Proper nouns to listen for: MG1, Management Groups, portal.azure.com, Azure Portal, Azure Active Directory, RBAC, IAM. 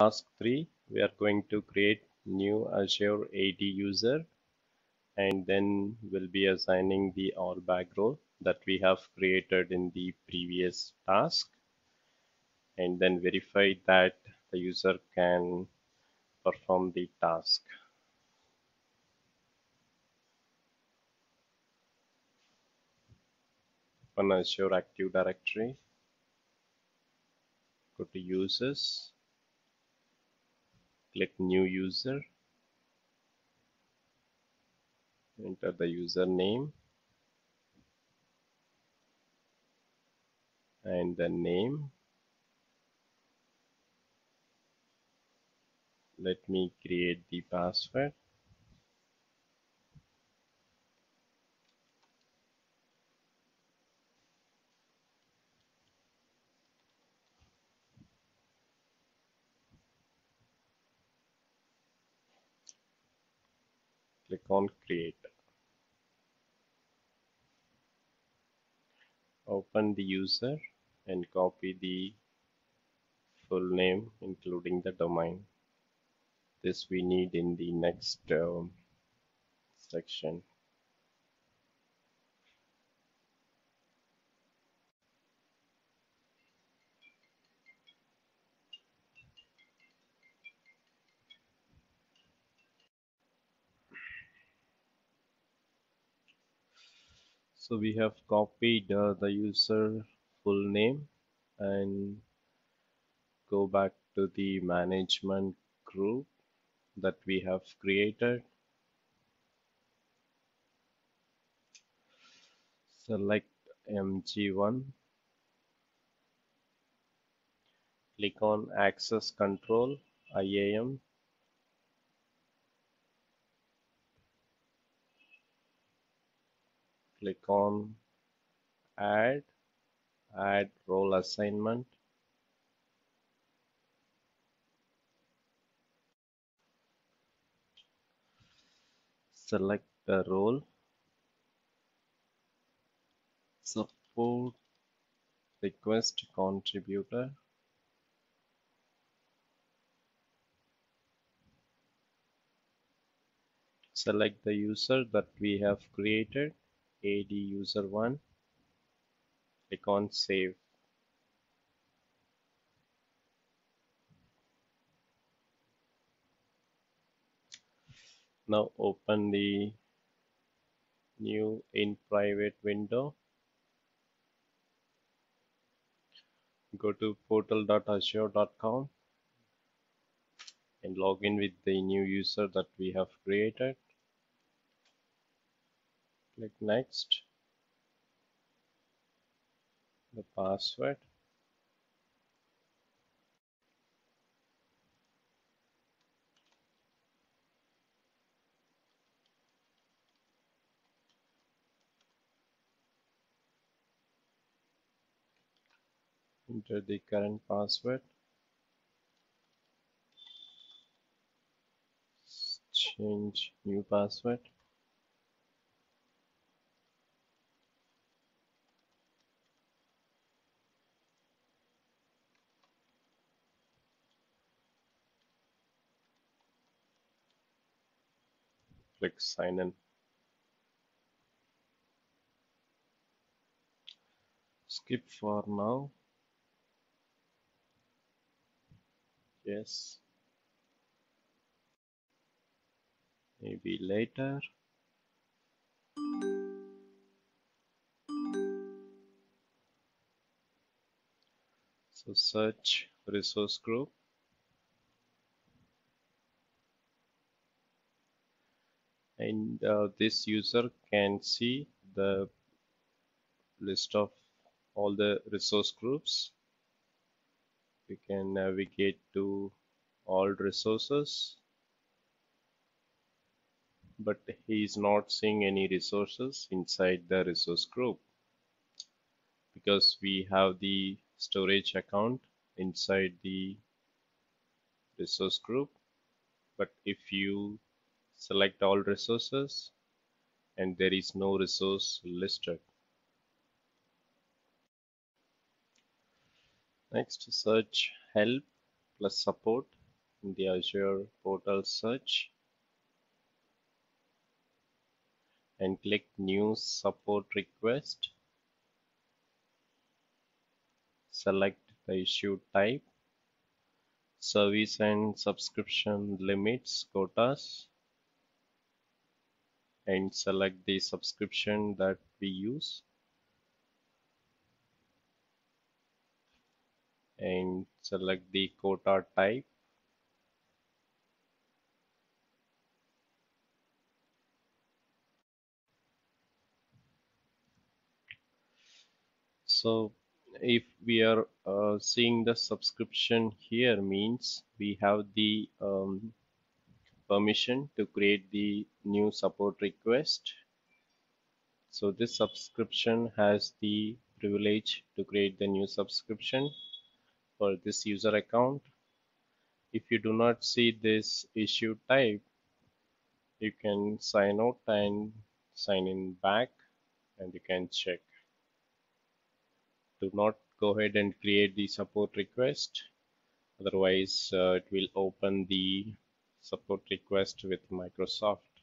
Task 3, we are going to create new Azure AD user, and then we'll be assigning the RBAC role that we have created in the previous task, and then verify that the user can perform the task. Open Azure Active Directory, go to Users, click New User, enter the username and the name. Let me create the password. Click on Create. Open the user and copy the full name including the domain. This we need in the next section. So we have copied the user full name, and go back to the management group that we have created. Select MG1. Click on Access Control, IAM. Click on add role assignment. Select the role, support request contributor. Select the user that we have created, AD user 1. Click on Save. Now open the new in private window. Go to portal.azure.com and log in with the new user that we have created. Click Next, the password, enter the current password, change new password. Click Sign In. Skip for now. Yes. Maybe later. So search resource group. And this user can see the list of all the resource groups. We can navigate to all resources, but he is not seeing any resources inside the resource group because we have the storage account inside the resource group. But if you select all resources, and there is no resource listed. Next, search help plus support. in the Azure portal search and click New Support Request. Select the issue type, service and subscription limits, quotas, and select the subscription that we use and select the quota type. So if we are seeing the subscription here, means we have the permission to create the new support request. So this subscription has the privilege to create the new subscription for this user account. If you do not see this issue type, you can sign out and sign in back, and you can check. Do not go ahead and create the support request, otherwise it will open the support request with Microsoft.